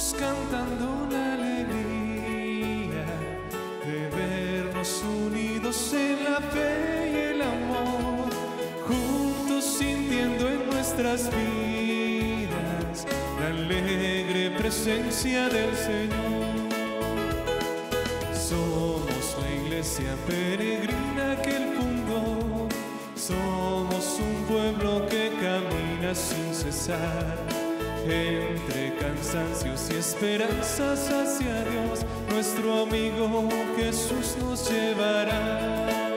Jesús cantando una alegría de vernos unidos en la fe y el amor, juntos sintiendo en nuestras vidas la alegre presencia del Señor. Somos la iglesia peregrina que Él fundó, somos un pueblo que camina sin cesar. Entre cansancios y esperanzas hacia Dios, nuestro amigo Jesús nos llevará.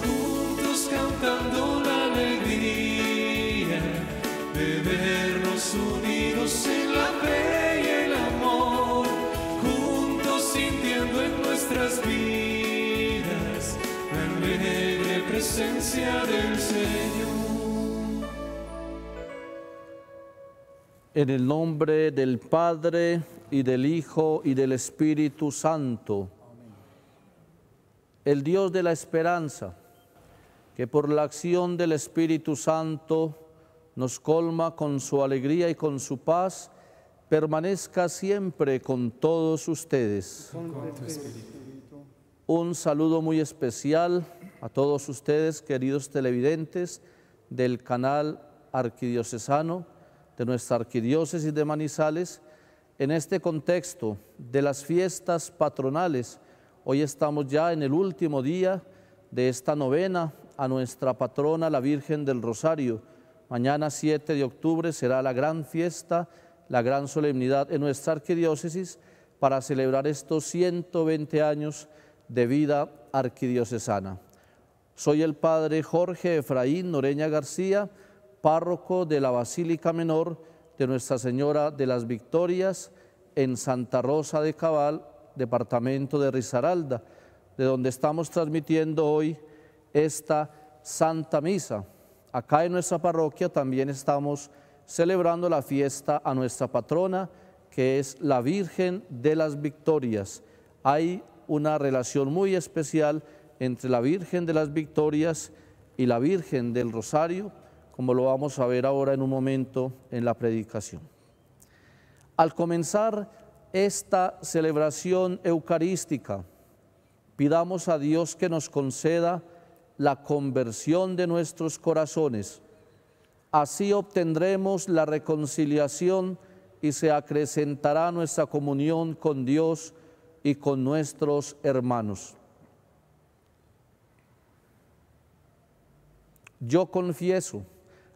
Juntos cantando la alegría de vernos unidos en la fe y el amor, juntos sintiendo en nuestras vidas la alegre presencia del Señor. En el nombre del Padre, y del Hijo, y del Espíritu Santo. Amén. El Dios de la esperanza, que por la acción del Espíritu Santo nos colma con su alegría y con su paz, permanezca siempre con todos ustedes. Con tu espíritu. Un saludo muy especial a todos ustedes, queridos televidentes del canal arquidiocesano de nuestra Arquidiócesis de Manizales. En este contexto de las fiestas patronales, hoy estamos ya en el último día de esta novena a nuestra patrona, la Virgen del Rosario. Mañana 7 de octubre será la gran fiesta, la gran solemnidad en nuestra Arquidiócesis para celebrar estos 120 años de vida arquidiocesana. Soy el Padre Jorge Efraín Noreña García, párroco de la Basílica Menor de Nuestra Señora de las Victorias en Santa Rosa de Cabal, departamento de Risaralda, de donde estamos transmitiendo hoy esta Santa Misa. Acá en nuestra parroquia también estamos celebrando la fiesta a nuestra patrona, que es la Virgen de las Victorias. Hay una relación muy especial entre la Virgen de las Victorias y la Virgen del Rosario, como lo vamos a ver ahora en un momento en la predicación. Al comenzar esta celebración eucarística, pidamos a Dios que nos conceda la conversión de nuestros corazones. Así obtendremos la reconciliación y se acrecentará nuestra comunión con Dios y con nuestros hermanos. Yo confieso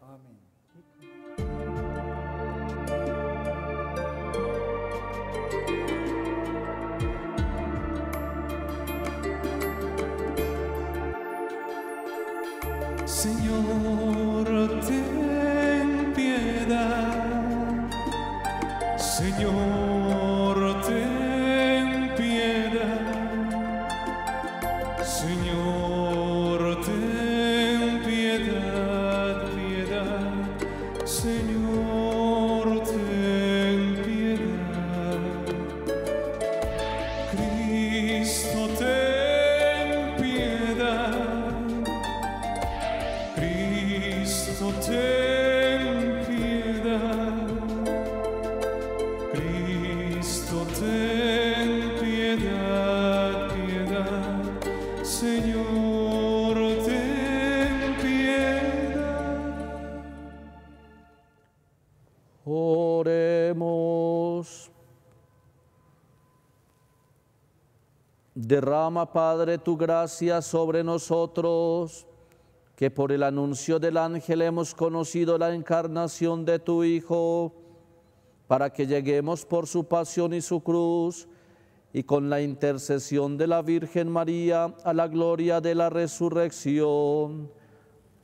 Amén. Señor, ten piedad. Señor, ten piedad. Señor, ten piedad, piedad. Señor, ten piedad. Cristo, ten piedad. Cristo, ten piedad. Cristo, ten piedad, piedad. Señor, ten piedad. Oremos. Derrama, Padre, tu gracia sobre nosotros, que por el anuncio del ángel hemos conocido la encarnación de tu Hijo, para que lleguemos por su pasión y su cruz y con la intercesión de la Virgen María a la gloria de la resurrección.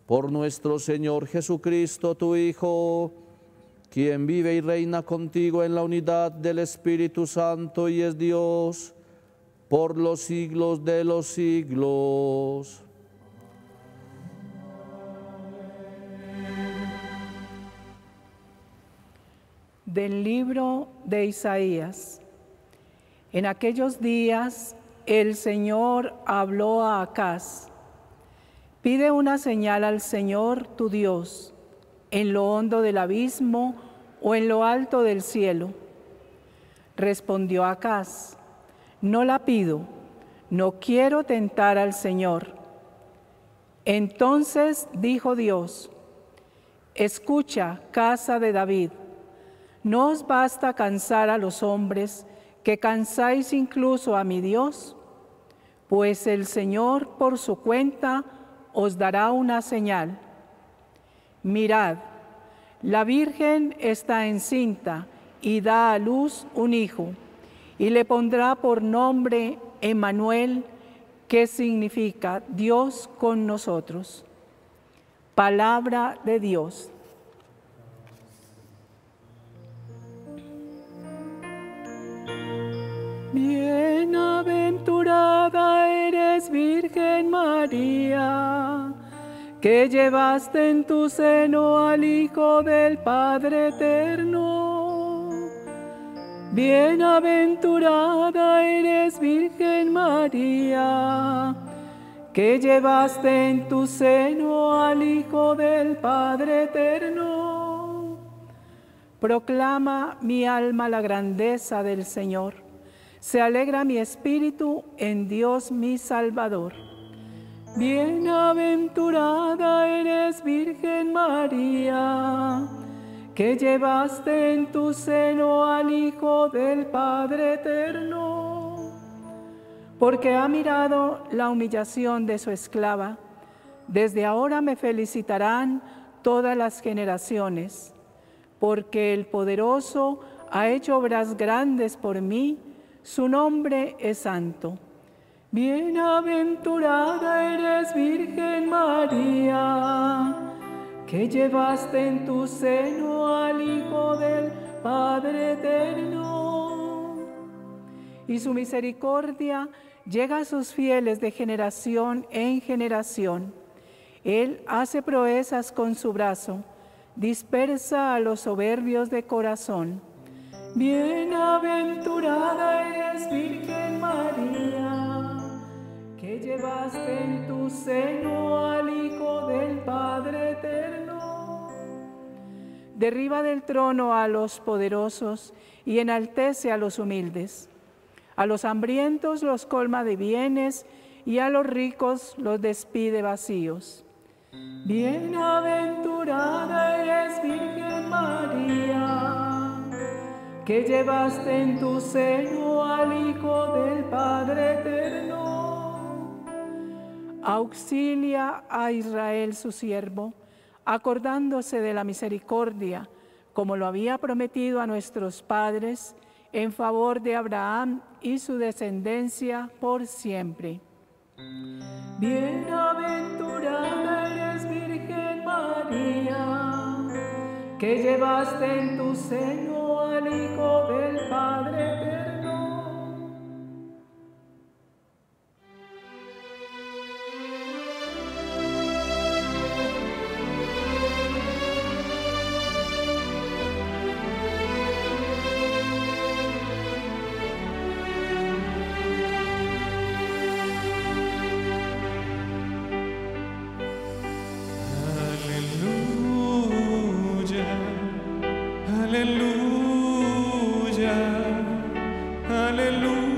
Por nuestro Señor Jesucristo, tu Hijo, quien vive y reina contigo en la unidad del Espíritu Santo y es Dios, por los siglos de los siglos. Del libro de Isaías. En aquellos días el Señor habló a Acaz: pide una señal al Señor tu Dios, en lo hondo del abismo o en lo alto del cielo. Respondió Acaz: no la pido, no quiero tentar al Señor. Entonces dijo Dios: escucha, casa de David, ¿no os basta cansar a los hombres, que cansáis incluso a mi Dios? Pues el Señor por su cuenta os dará una señal. Mirad, la Virgen está encinta y da a luz un hijo, y le pondrá por nombre Emmanuel, que significa Dios con nosotros. Palabra de Dios. Bienaventurada eres, Virgen María, que llevaste en tu seno al Hijo del Padre Eterno. Bienaventurada eres, Virgen María, que llevaste en tu seno al Hijo del Padre Eterno. Proclama mi alma la grandeza del Señor. Se alegra mi espíritu en Dios mi Salvador. Bienaventurada eres, Virgen María, que llevaste en tu seno al Hijo del Padre Eterno. Porque ha mirado la humillación de su esclava. Desde ahora me felicitarán todas las generaciones, porque el Poderoso ha hecho obras grandes por mí. Su nombre es santo. Bienaventurada eres, Virgen María, que llevaste en tu seno al Hijo del Padre Eterno. Y su misericordia llega a sus fieles de generación en generación. Él hace proezas con su brazo, dispersa a los soberbios de corazón. Bienaventurada eres, Virgen María, que llevaste en tu seno al Hijo del Padre Eterno. Derriba del trono a los poderosos y enaltece a los humildes. A los hambrientos los colma de bienes y a los ricos los despide vacíos. Bienaventurada eres, Virgen María, que llevaste en tu seno al Hijo del Padre Eterno. Auxilia a Israel su siervo, acordándose de la misericordia, como lo había prometido a nuestros padres, en favor de Abraham y su descendencia por siempre. Bienaventurada eres, Virgen María, que llevaste en tu seno al Hijo del Padre Eterno. Aleluya, aleluya.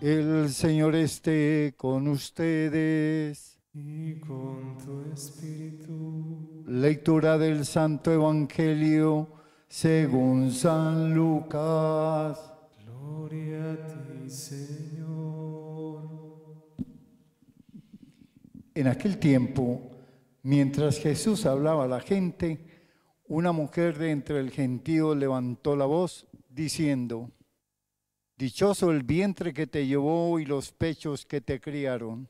El Señor esté con ustedes. Y con tu espíritu. Lectura del Santo Evangelio según San Lucas. Gloria a ti, Señor. En aquel tiempo, mientras Jesús hablaba a la gente, una mujer de entre el gentío levantó la voz diciendo: dichoso el vientre que te llevó y los pechos que te criaron.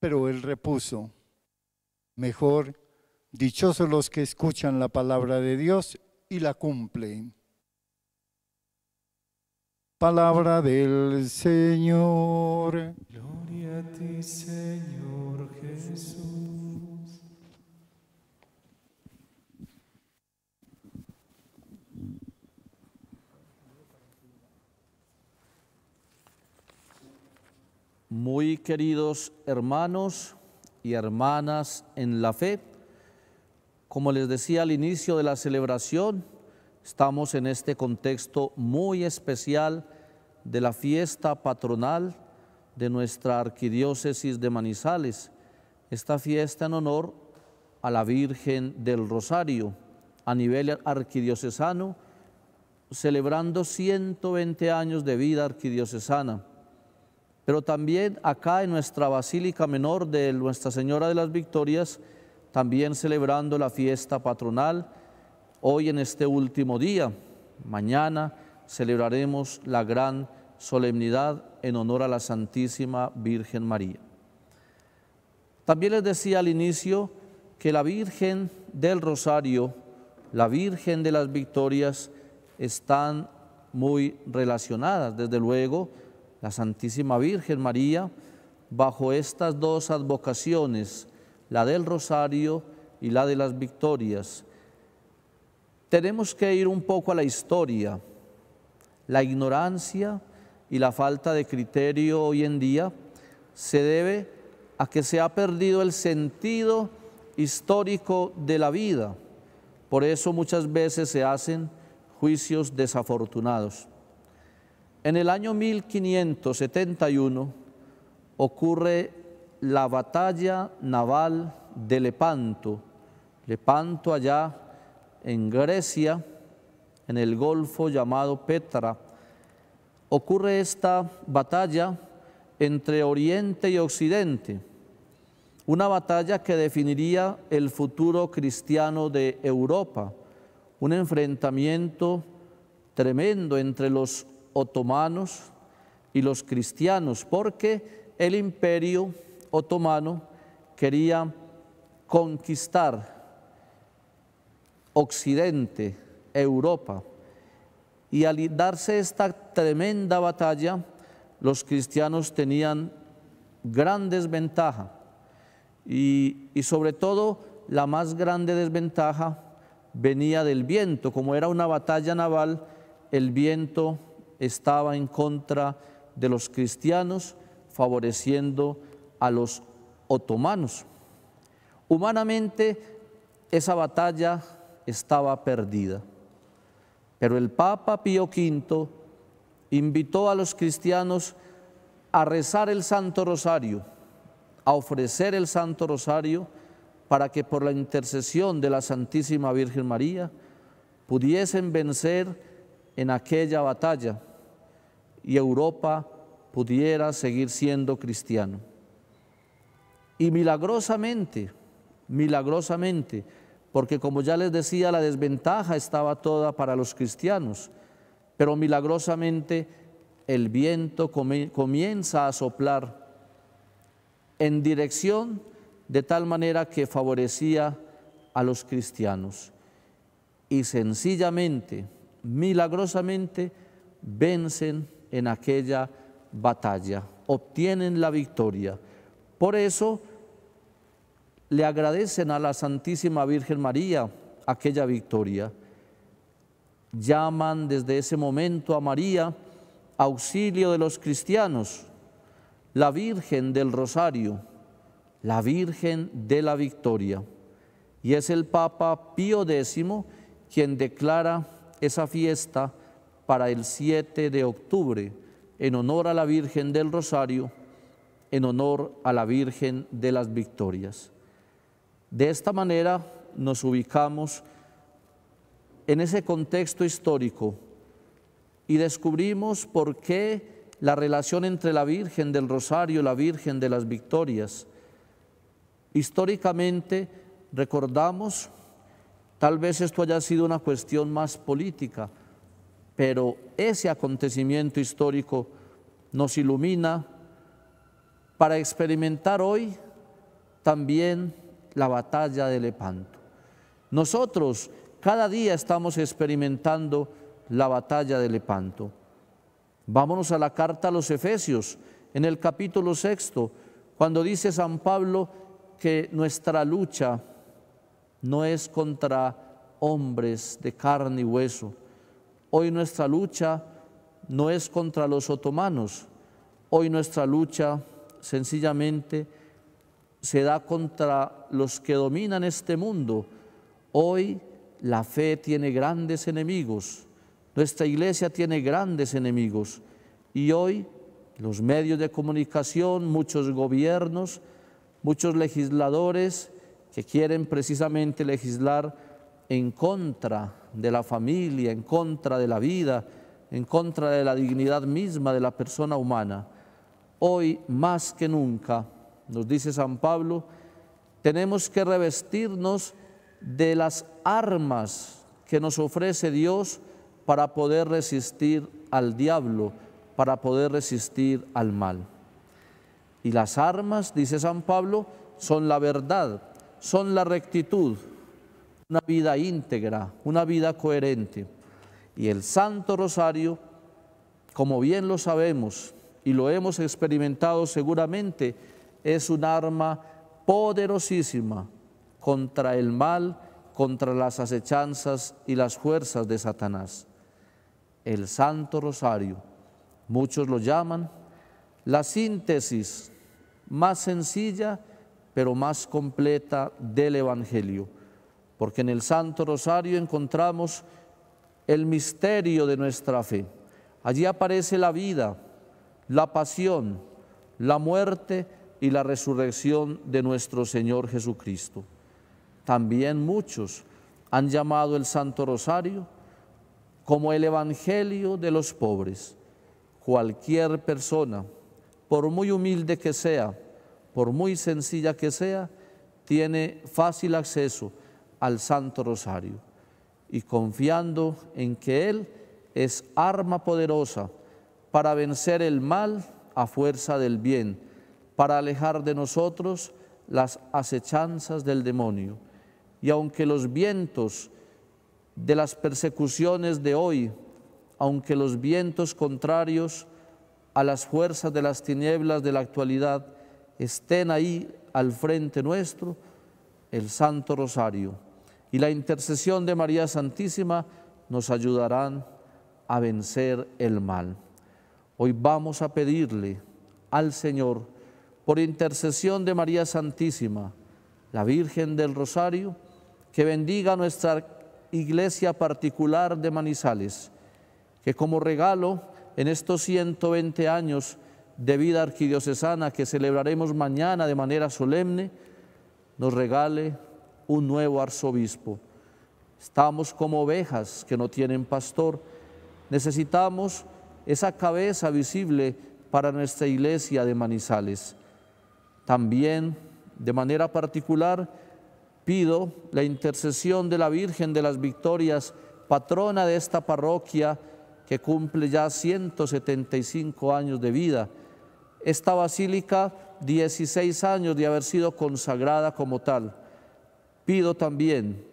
Pero él repuso: mejor, dichosos los que escuchan la palabra de Dios y la cumplen. Palabra del Señor. Gloria a ti, Señor Jesús. Muy queridos hermanos y hermanas en la fe, como les decía al inicio de la celebración, estamos en este contexto muy especial de la fiesta patronal de nuestra Arquidiócesis de Manizales, esta fiesta en honor a la Virgen del Rosario, a nivel arquidiocesano, celebrando 120 años de vida arquidiocesana. Pero también acá en nuestra Basílica Menor de Nuestra Señora de las Victorias, también celebrando la fiesta patronal, hoy en este último día. Mañana celebraremos la gran solemnidad en honor a la Santísima Virgen María. También les decía al inicio que la Virgen del Rosario, la Virgen de las Victorias, están muy relacionadas, desde luego. La Santísima Virgen María, bajo estas dos advocaciones, la del Rosario y la de las Victorias. Tenemos que ir un poco a la historia. La ignorancia y la falta de criterio hoy en día se debe a que se ha perdido el sentido histórico de la vida. Por eso muchas veces se hacen juicios desafortunados. En el año 1571 ocurre la batalla naval de Lepanto. Lepanto, allá en Grecia, en el golfo llamado Petra. Ocurre esta batalla entre Oriente y Occidente, una batalla que definiría el futuro cristiano de Europa, un enfrentamiento tremendo entre los otomanos y los cristianos, porque el imperio otomano quería conquistar Occidente, Europa, y al darse esta tremenda batalla, los cristianos tenían gran desventaja y sobre todo la más grande desventaja venía del viento. Como era una batalla naval, el viento estaba en contra de los cristianos, favoreciendo a los otomanos. Humanamente, esa batalla estaba perdida. Pero el Papa Pío V invitó a los cristianos a rezar el Santo Rosario, a ofrecer el Santo Rosario, para que por la intercesión de la Santísima Virgen María pudiesen vencer en aquella batalla y Europa pudiera seguir siendo cristiano. Y milagrosamente, porque como ya les decía, la desventaja estaba toda para los cristianos, pero milagrosamente el viento comienza a soplar en dirección de tal manera que favorecía a los cristianos. Y sencillamente, milagrosamente, vencen en aquella batalla, obtienen la victoria. Por eso le agradecen a la Santísima Virgen María aquella victoria. Llaman desde ese momento a María, auxilio de los cristianos, la Virgen del Rosario, la Virgen de la Victoria. Y es el Papa Pío X quien declara esa fiesta para el 7 de octubre, en honor a la Virgen del Rosario, en honor a la Virgen de las Victorias. De esta manera nos ubicamos en ese contexto histórico y descubrimos por qué la relación entre la Virgen del Rosario y la Virgen de las Victorias. Históricamente recordamos, tal vez esto haya sido una cuestión más política, pero ese acontecimiento histórico nos ilumina para experimentar hoy también la batalla de Lepanto. Nosotros cada día estamos experimentando la batalla de Lepanto. Vámonos a la carta a los Efesios, en el capítulo 6, cuando dice San Pablo que nuestra lucha no es contra hombres de carne y hueso. Hoy nuestra lucha no es contra los otomanos. Hoy nuestra lucha sencillamente se da contra los que dominan este mundo. Hoy la fe tiene grandes enemigos, nuestra iglesia tiene grandes enemigos, y hoy los medios de comunicación, muchos gobiernos, muchos legisladores que quieren precisamente legislar en contra de la familia, en contra de la vida, en contra de la dignidad misma de la persona humana. Hoy más que nunca, nos dice San Pablo, tenemos que revestirnos de las armas que nos ofrece Dios para poder resistir al diablo, para poder resistir al mal. Y las armas, dice San Pablo, son la verdad, son la rectitud, una vida íntegra, una vida coherente. Y el Santo Rosario, como bien lo sabemos y lo hemos experimentado seguramente, es un arma poderosísima contra el mal, contra las acechanzas y las fuerzas de Satanás. El Santo Rosario, muchos lo llaman la síntesis más sencilla pero más completa del Evangelio, porque en el Santo Rosario encontramos el misterio de nuestra fe. Allí aparece la vida, la pasión, la muerte y la resurrección de nuestro Señor Jesucristo. También muchos han llamado el Santo Rosario como el Evangelio de los pobres. Cualquier persona, por muy humilde que sea, por muy sencilla que sea, tiene fácil acceso al Santo Rosario, y confiando en que Él es arma poderosa para vencer el mal a fuerza del bien, para alejar de nosotros las acechanzas del demonio. Y aunque los vientos de las persecuciones de hoy, aunque los vientos contrarios a las fuerzas de las tinieblas de la actualidad estén ahí al frente nuestro, el Santo Rosario y la intercesión de María Santísima nos ayudarán a vencer el mal. Hoy vamos a pedirle al Señor, por intercesión de María Santísima, la Virgen del Rosario, que bendiga nuestra iglesia particular de Manizales, que como regalo en estos 120 años de vida arquidiocesana que celebraremos mañana de manera solemne, nos regale un nuevo arzobispo. Estamos como ovejas que no tienen pastor. Necesitamos esa cabeza visible para nuestra iglesia de Manizales. También, de manera particular, pido la intercesión de la Virgen de las Victorias, patrona de esta parroquia, que cumple ya 175 años de vida. Esta basílica, 16 años de haber sido consagrada como tal. Pido también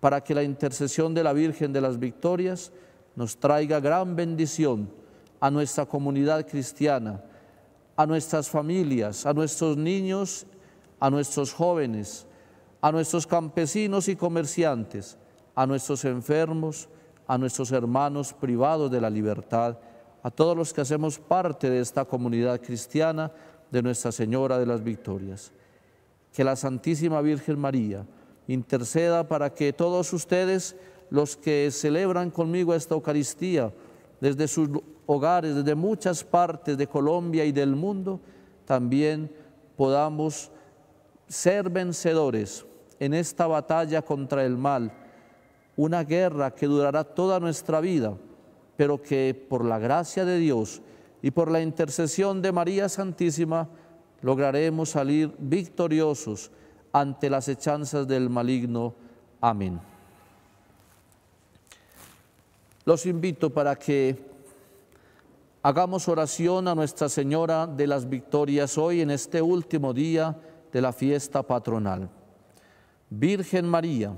para que la intercesión de la Virgen de las Victorias nos traiga gran bendición a nuestra comunidad cristiana, a nuestras familias, a nuestros niños, a nuestros jóvenes, a nuestros campesinos y comerciantes, a nuestros enfermos, a nuestros hermanos privados de la libertad, a todos los que hacemos parte de esta comunidad cristiana de Nuestra Señora de las Victorias. Que la Santísima Virgen María interceda para que todos ustedes, los que celebran conmigo esta Eucaristía, desde sus hogares, desde muchas partes de Colombia y del mundo, también podamos ser vencedores en esta batalla contra el mal, una guerra que durará toda nuestra vida, pero que por la gracia de Dios y por la intercesión de María Santísima lograremos salir victoriosos ante las acechanzas del maligno. Amén. Los invito para que hagamos oración a Nuestra Señora de las Victorias hoy en este último día de la fiesta patronal. Virgen María,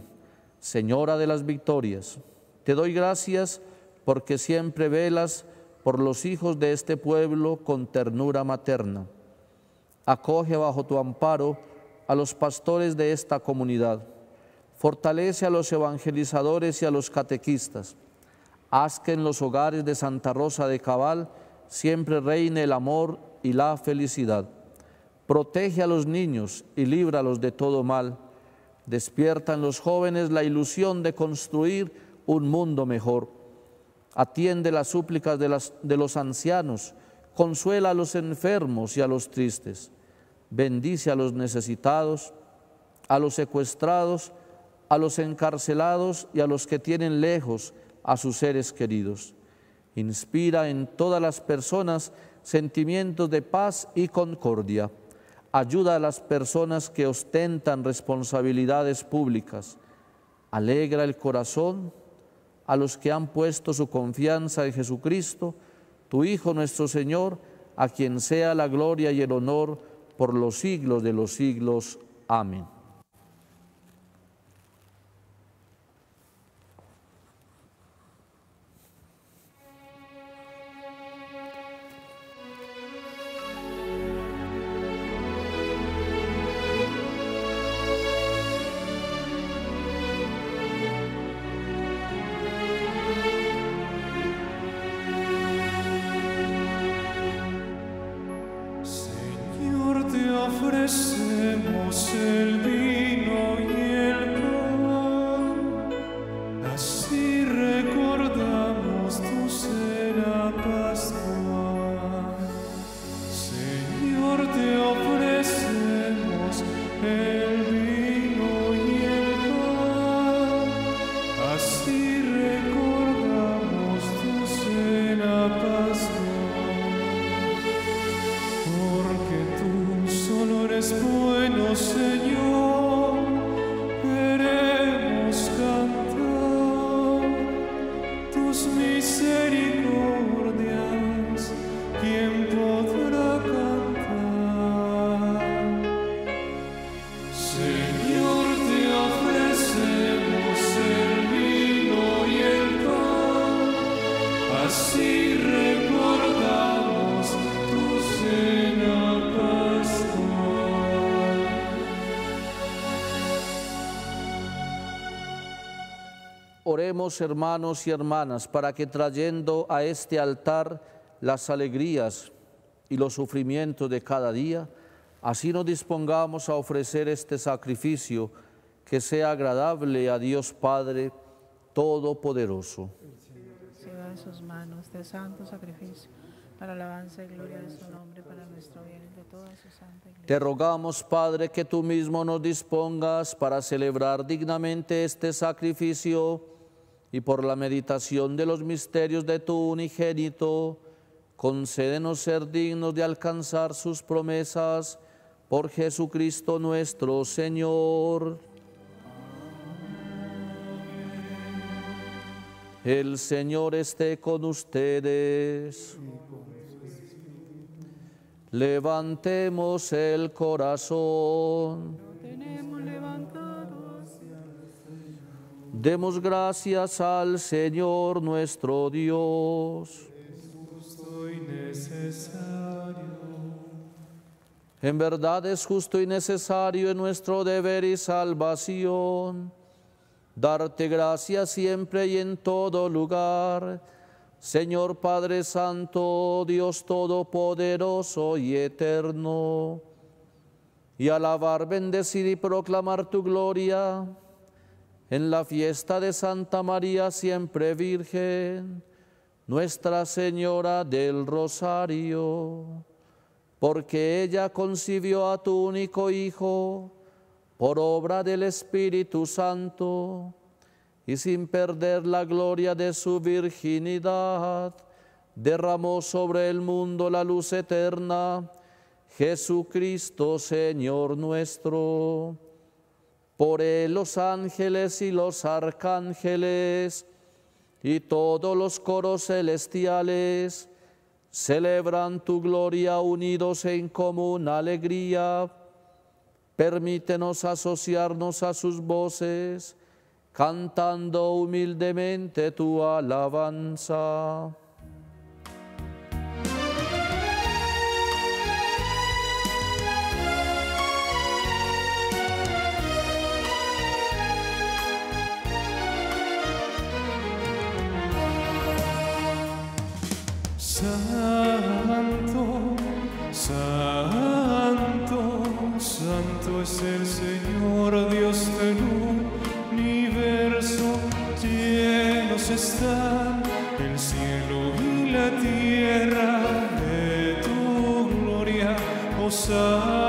Señora de las Victorias, te doy gracias porque siempre velas por los hijos de este pueblo con ternura materna. Acoge bajo tu amparo a los pastores de esta comunidad. Fortalece a los evangelizadores y a los catequistas. Haz que en los hogares de Santa Rosa de Cabal siempre reine el amor y la felicidad. Protege a los niños y líbralos de todo mal. Despierta en los jóvenes la ilusión de construir un mundo mejor. Atiende las súplicas de los ancianos, consuela a los enfermos y a los tristes. Bendice a los necesitados, a los secuestrados, a los encarcelados y a los que tienen lejos a sus seres queridos. Inspira en todas las personas sentimientos de paz y concordia. Ayuda a las personas que ostentan responsabilidades públicas. Alegra el corazón a los que han puesto su confianza en Jesucristo, tu Hijo nuestro Señor, a quien sea la gloria y el honor por los siglos de los siglos. Amén. Ofrecemos el vino y el pan, así recordamos tu cena pascual. Señor, te ofrecemos el vino y el pan, así recordamos tu cena pascual. Porque tú solo eres bueno, Señor, queremos cantar tus misericordias, ¿quién podrá cantar? Señor, te ofrecemos el vino y el pan, así recordamos tu cena pascual. Oremos, hermanos y hermanas, para que trayendo a este altar las alegrías y los sufrimientos de cada día, así nos dispongamos a ofrecer este sacrificio que sea agradable a Dios Padre Todopoderoso. Reciba de sus manos este santo sacrificio para la alabanza y gloria de su nombre, para nuestro bien y de toda su santa iglesia. Te rogamos, Padre, que tú mismo nos dispongas para celebrar dignamente este sacrificio, y por la meditación de los misterios de tu unigénito, concédenos ser dignos de alcanzar sus promesas por Jesucristo nuestro Señor. El Señor esté con ustedes. Levantemos el corazón. Demos gracias al Señor nuestro Dios. Es justo y necesario. En verdad es justo y necesario, en nuestro deber y salvación, darte gracias siempre y en todo lugar, Señor Padre Santo, Dios Todopoderoso y Eterno, y alabar, bendecir y proclamar tu gloria en la fiesta de Santa María, siempre Virgen, Nuestra Señora del Rosario, porque ella concibió a tu único Hijo por obra del Espíritu Santo, y sin perder la gloria de su virginidad, derramó sobre el mundo la luz eterna, Jesucristo Señor nuestro. Por él los ángeles y los arcángeles y todos los coros celestiales celebran tu gloria unidos en común alegría. Permítenos asociarnos a sus voces, cantando humildemente tu alabanza. Santo, santo, santo es el Señor Dios del universo. Llenos están el cielo y la tierra de tu gloria. Hosana.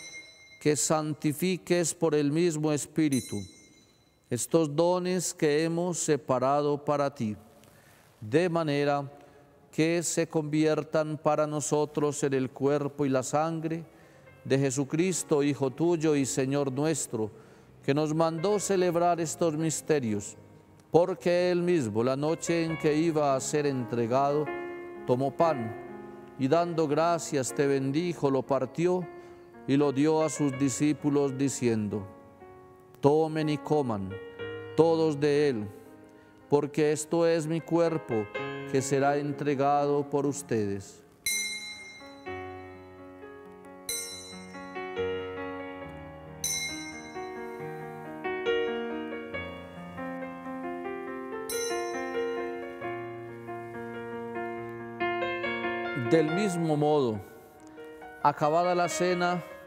que santifiques por el mismo Espíritu estos dones que hemos separado para ti, de manera que se conviertan para nosotros en el cuerpo y la sangre de Jesucristo, Hijo tuyo y Señor nuestro, que nos mandó celebrar estos misterios, porque Él mismo, la noche en que iba a ser entregado, tomó pan y dando gracias te bendijo, lo partió y lo dio a sus discípulos diciendo: tomen y coman todos de él, porque esto es mi cuerpo que será entregado por ustedes. Del mismo modo, acabada la cena,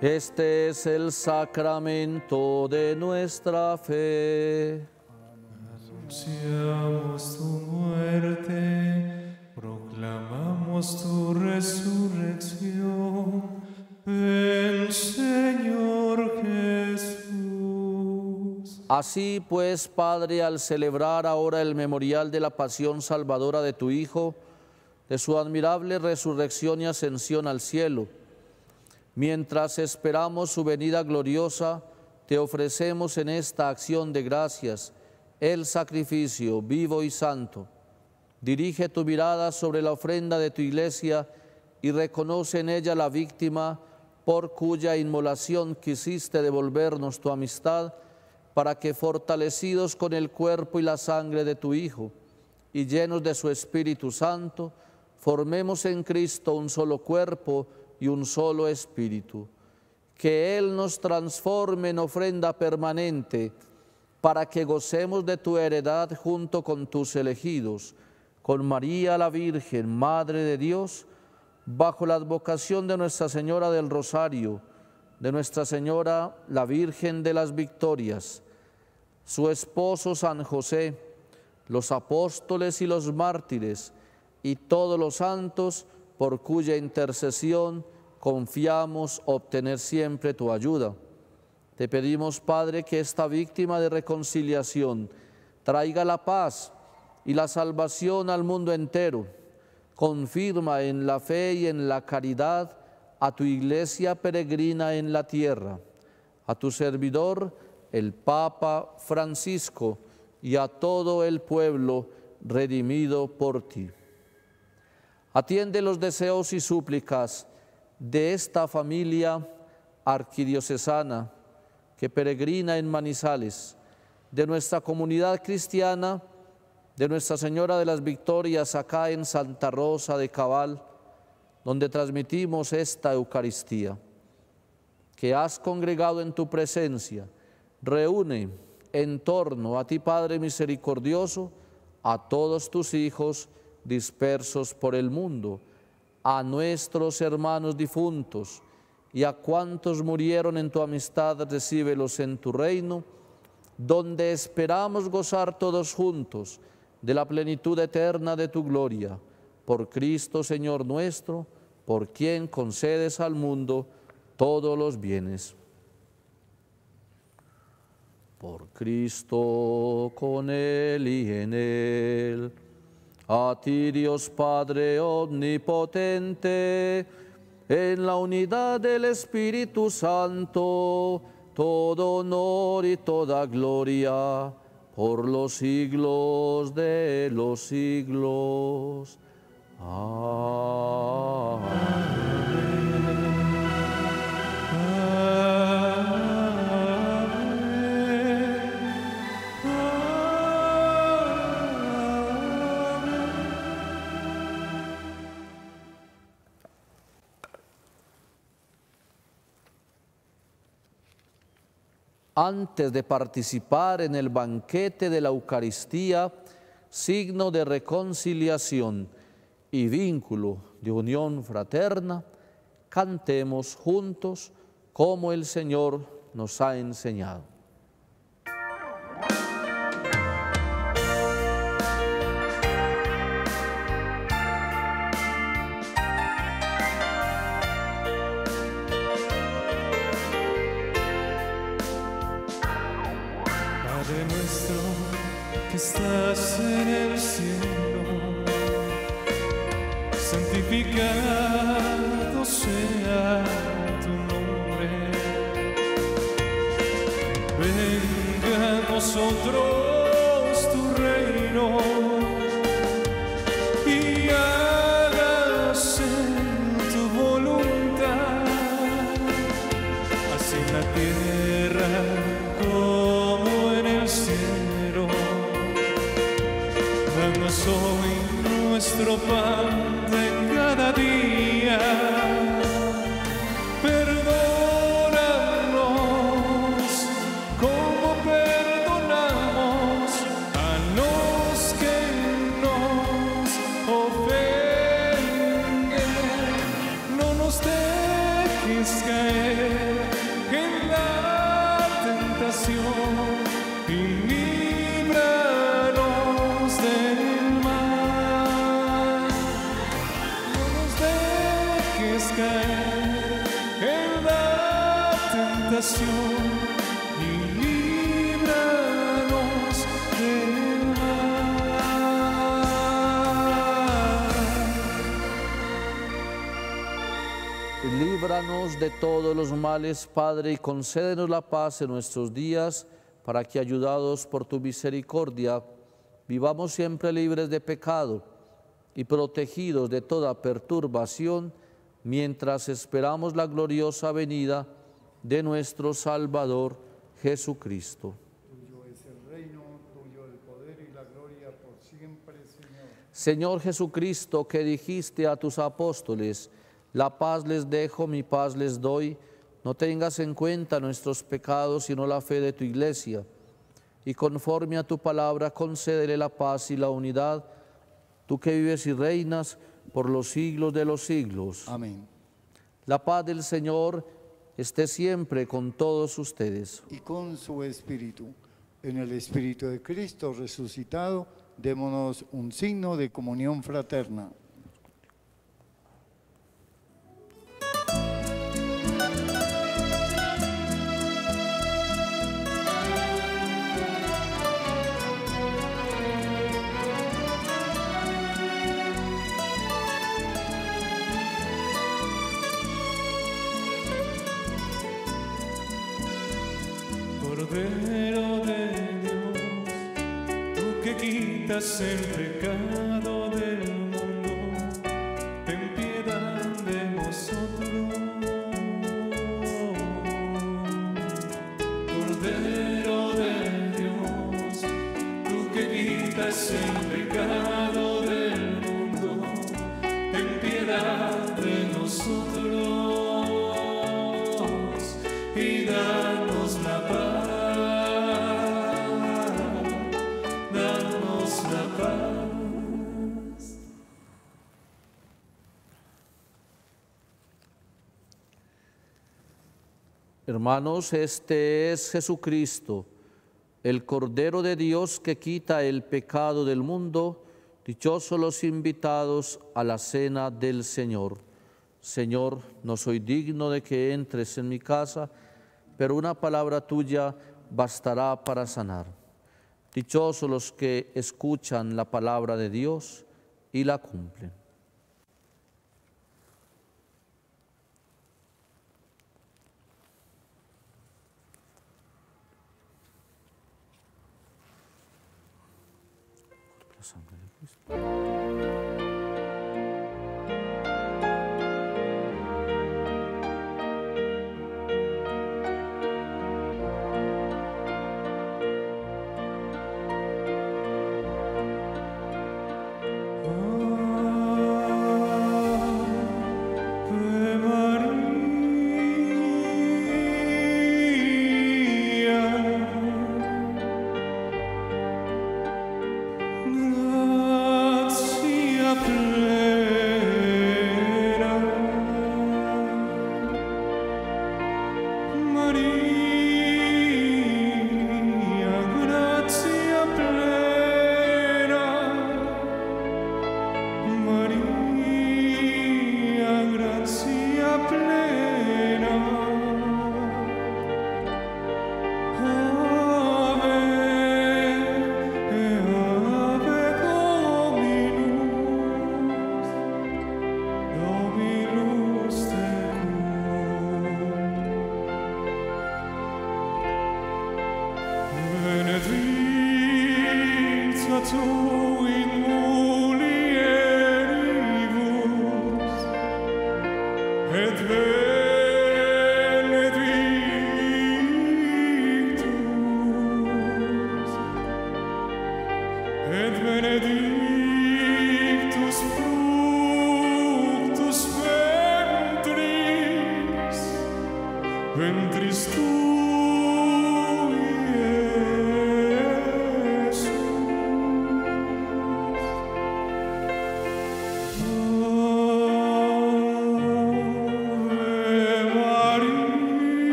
Este es el sacramento de nuestra fe. Anunciamos tu muerte, proclamamos tu resurrección, el Señor Jesús. Así pues, Padre, al celebrar ahora el memorial de la pasión salvadora de tu Hijo, de su admirable resurrección y ascensión al cielo, Mientras esperamos su venida gloriosa, te ofrecemos en esta acción de gracias el sacrificio vivo y santo. Dirige tu mirada sobre la ofrenda de tu iglesia y reconoce en ella la víctima por cuya inmolación quisiste devolvernos tu amistad, para que, fortalecidos con el cuerpo y la sangre de tu Hijo y llenos de su Espíritu Santo, formemos en Cristo un solo cuerpo y un solo espíritu. Que Él nos transforme en ofrenda permanente, para que gocemos de tu heredad junto con tus elegidos, con María la Virgen, Madre de Dios, bajo la advocación de Nuestra Señora del Rosario, de Nuestra Señora la Virgen de las Victorias, su esposo San José, los apóstoles y los mártires, y todos los santos, por cuya intercesión confiamos obtener siempre tu ayuda. Te pedimos, Padre, que esta víctima de reconciliación traiga la paz y la salvación al mundo entero. Confirma en la fe y en la caridad a tu iglesia peregrina en la tierra, a tu servidor, el Papa Francisco, y a todo el pueblo redimido por ti. Atiende los deseos y súplicas de esta familia arquidiocesana que peregrina en Manizales, de nuestra comunidad cristiana, de Nuestra Señora de las Victorias acá en Santa Rosa de Cabal, donde transmitimos esta Eucaristía, que has congregado en tu presencia. Reúne en torno a ti, Padre misericordioso, a todos tus hijos dispersos por el mundo, a nuestros hermanos difuntos y a cuantos murieron en tu amistad, recíbelos en tu reino, donde esperamos gozar todos juntos de la plenitud eterna de tu gloria. Por Cristo, Señor nuestro, por quien concedes al mundo todos los bienes. Por Cristo, con Él y en Él, a ti, Dios Padre omnipotente, en la unidad del Espíritu Santo, todo honor y toda gloria, por los siglos de los siglos. Antes de participar en el banquete de la Eucaristía, signo de reconciliación y vínculo de unión fraterna, cantemos juntos como el Señor nos ha enseñado. Líbranos de todos los males, Padre, y concédenos la paz en nuestros días, para que, ayudados por tu misericordia, vivamos siempre libres de pecado y protegidos de toda perturbación, mientras esperamos la gloriosa venida de nuestro Salvador Jesucristo. Tuyo es el reino, tuyo el poder y la gloria por siempre, Señor. Señor Jesucristo, que dijiste a tus apóstoles, la paz les dejo, mi paz les doy, no tengas en cuenta nuestros pecados, sino la fe de tu Iglesia. Y conforme a tu palabra, concédele la paz y la unidad, tú que vives y reinas por los siglos de los siglos. Amén. La paz del Señor esté siempre con todos ustedes. Y con su espíritu. En el espíritu de Cristo resucitado, démonos un signo de comunión fraterna. Cordero de Dios, tú que quitas el pecado del mundo, ten piedad de nosotros. Cordero de Dios, tú que quitas el pecado del mundo, ten piedad de nosotros y danos la paz. Hermanos, este es Jesucristo, el Cordero de Dios que quita el pecado del mundo. Dichosos los invitados a la cena del Señor. Señor, no soy digno de que entres en mi casa, pero una palabra tuya bastará para sanar. Dichosos los que escuchan la palabra de Dios y la cumplen.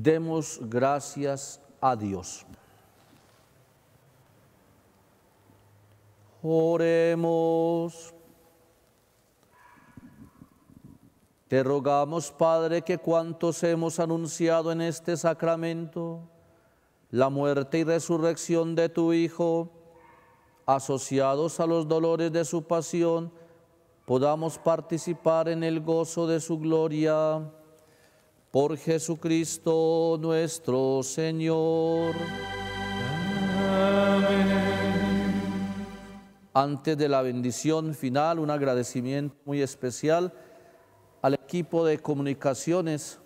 Demos gracias a Dios. Oremos. Te rogamos, Padre, que cuantos hemos anunciado en este sacramento la muerte y resurrección de tu Hijo, asociados a los dolores de su pasión, podamos participar en el gozo de su gloria. Por Jesucristo nuestro Señor. Amén. Antes de la bendición final, un agradecimiento muy especial al equipo de comunicaciones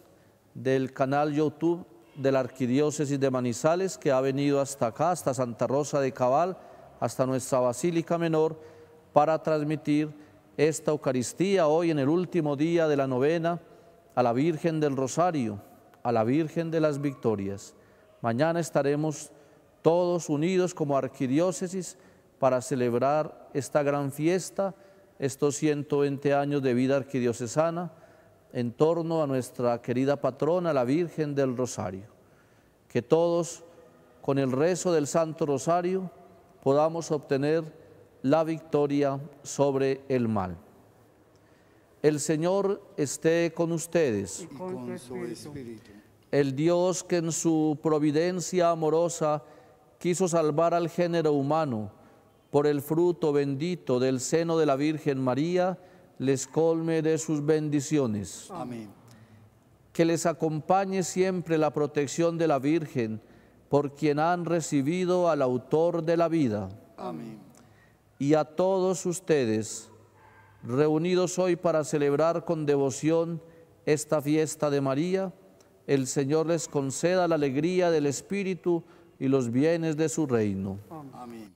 del canal YouTube de la Arquidiócesis de Manizales, que ha venido hasta acá, hasta Santa Rosa de Cabal, hasta nuestra Basílica Menor, para transmitir esta Eucaristía hoy en el último día de la novena a la Virgen del Rosario, a la Virgen de las Victorias. Mañana estaremos todos unidos como arquidiócesis para celebrar esta gran fiesta, estos 120 años de vida arquidiocesana en torno a nuestra querida patrona, la Virgen del Rosario. Que todos, con el rezo del Santo Rosario, podamos obtener la victoria sobre el mal. El Señor esté con ustedes. Y con su espíritu. El Dios que en su providencia amorosa quiso salvar al género humano, por el fruto bendito del seno de la Virgen María, les colme de sus bendiciones. Amén. Que les acompañe siempre la protección de la Virgen, por quien han recibido al autor de la vida. Amén. Y a todos ustedes, reunidos hoy para celebrar con devoción esta fiesta de María, el Señor les conceda la alegría del Espíritu y los bienes de su reino. Amén.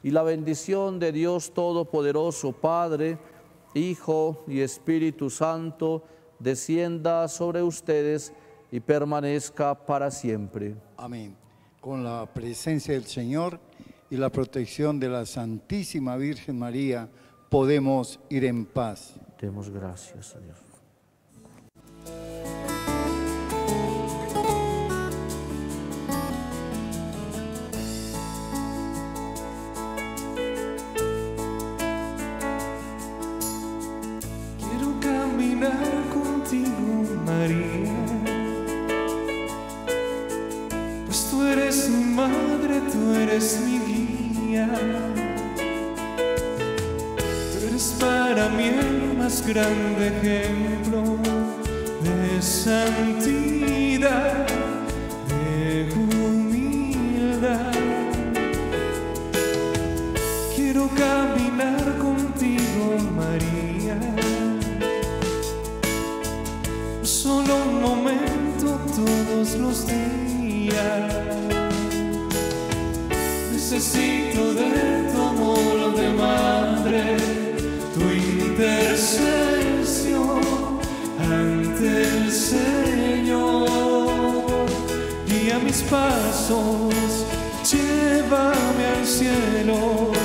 Y la bendición de Dios Todopoderoso, Padre, Hijo y Espíritu Santo, descienda sobre ustedes y permanezca para siempre. Amén. Con la presencia del Señor y la protección de la Santísima Virgen María, podemos ir en paz. Demos gracias a Dios. Grande ejemplo de santidad, de humildad. Quiero caminar contigo, María, solo un momento todos los días. Necesito de tu amor de madre, tu intercesión ante el Señor. Guía mis pasos, llévame al cielo.